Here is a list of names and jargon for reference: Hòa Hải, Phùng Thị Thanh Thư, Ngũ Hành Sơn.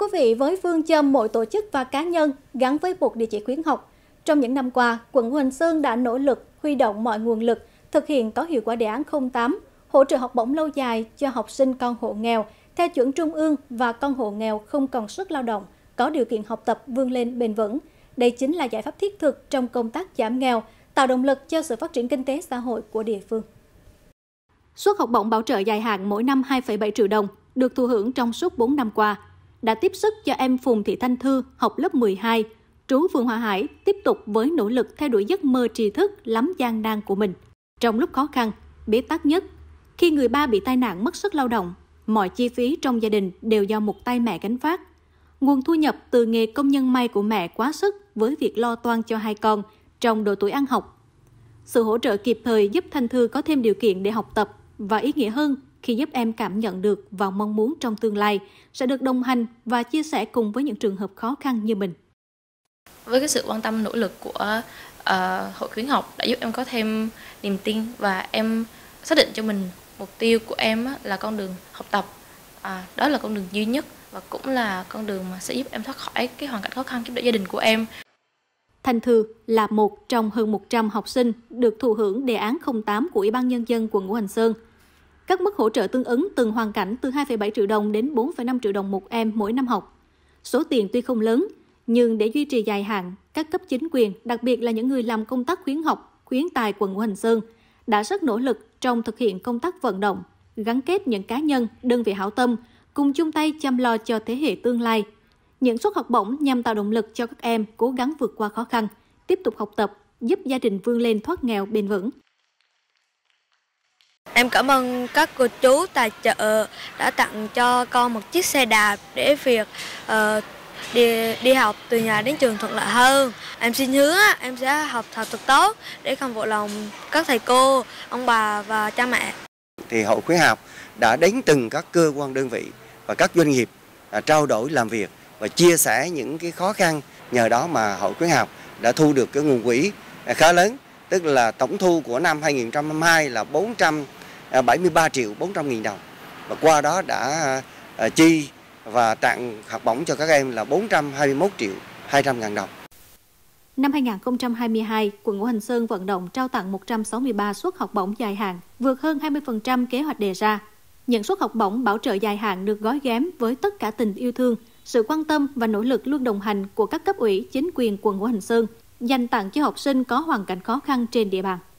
Thưa quý vị, với phương châm mỗi tổ chức và cá nhân gắn với một địa chỉ khuyến học, trong những năm qua, quận Ngũ Hành Sơn đã nỗ lực huy động mọi nguồn lực, thực hiện có hiệu quả đề án 08, hỗ trợ học bổng lâu dài cho học sinh con hộ nghèo, theo chuẩn trung ương và con hộ nghèo không còn sức lao động, có điều kiện học tập vươn lên bền vững. Đây chính là giải pháp thiết thực trong công tác giảm nghèo, tạo động lực cho sự phát triển kinh tế xã hội của địa phương. Suất học bổng bảo trợ dài hạn mỗi năm 2,7 triệu đồng được thụ hưởng trong suốt 4 năm qua đã tiếp sức cho em Phùng Thị Thanh Thư, học lớp 12, trú phường Hòa Hải, tiếp tục với nỗ lực theo đuổi giấc mơ tri thức lắm gian nan của mình. Trong lúc khó khăn, bế tắc nhất, khi người ba bị tai nạn mất sức lao động, mọi chi phí trong gia đình đều do một tay mẹ gánh vác. Nguồn thu nhập từ nghề công nhân may của mẹ quá sức với việc lo toan cho hai con trong độ tuổi ăn học. Sự hỗ trợ kịp thời giúp Thanh Thư có thêm điều kiện để học tập và ý nghĩa hơn khi giúp em cảm nhận được và mong muốn trong tương lai sẽ được đồng hành và chia sẻ cùng với những trường hợp khó khăn như mình. Với cái sự quan tâm nỗ lực của hội khuyến học đã giúp em có thêm niềm tin và em xác định cho mình mục tiêu của em là con đường học tập. Đó là con đường duy nhất và cũng là con đường mà sẽ giúp em thoát khỏi cái hoàn cảnh khó khăn giúp đỡ gia đình của em. Thanh Thư là một trong hơn 100 học sinh được thụ hưởng đề án 08 của Ủy ban Nhân dân quận Ngũ Hành Sơn. Các mức hỗ trợ tương ứng từng hoàn cảnh từ 2,7 triệu đồng đến 4,5 triệu đồng một em mỗi năm học. Số tiền tuy không lớn, nhưng để duy trì dài hạn, các cấp chính quyền, đặc biệt là những người làm công tác khuyến học, khuyến tài quận Ngũ Hành Sơn, đã rất nỗ lực trong thực hiện công tác vận động, gắn kết những cá nhân, đơn vị hảo tâm, cùng chung tay chăm lo cho thế hệ tương lai. Những suất học bổng nhằm tạo động lực cho các em cố gắng vượt qua khó khăn, tiếp tục học tập, giúp gia đình vươn lên thoát nghèo bền vững. Em cảm ơn các cô chú tài trợ đã tặng cho con một chiếc xe đạp để việc đi học từ nhà đến trường thuận lợi hơn. Em xin hứa em sẽ học thật tốt để không phụ lòng các thầy cô, ông bà và cha mẹ. Thì hội khuyến học đã đến từng các cơ quan đơn vị và các doanh nghiệp trao đổi làm việc và chia sẻ những cái khó khăn, nhờ đó mà hội khuyến học đã thu được cái nguồn quỹ khá lớn, tức là tổng thu của năm 2022 là 473.400.000 đồng và qua đó đã chi và tặng học bổng cho các em là 421.200.000 đồng. Năm 2022, quận Ngũ Hành Sơn vận động trao tặng 163 suất học bổng dài hạn, vượt hơn 20% kế hoạch đề ra. Những suất học bổng bảo trợ dài hạn được gói ghém với tất cả tình yêu thương, sự quan tâm và nỗ lực luôn đồng hành của các cấp ủy, chính quyền quận Ngũ Hành Sơn, dành tặng cho học sinh có hoàn cảnh khó khăn trên địa bàn.